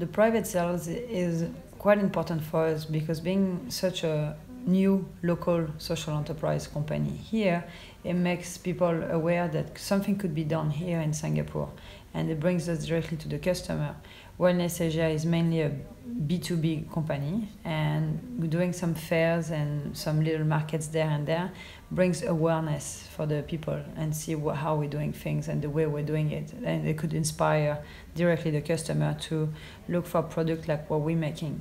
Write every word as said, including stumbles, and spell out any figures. The private sales is quite important for us because being such a new local social enterprise company here, it makes people aware that something could be done here in Singapore, and it brings us directly to the customer. Wellness Asia is mainly a B two B company, and doing some fairs and some little markets there and there brings awareness for the people and see what, how we're doing things and the way we're doing it. And it could inspire directly the customer to look for products like what we're making.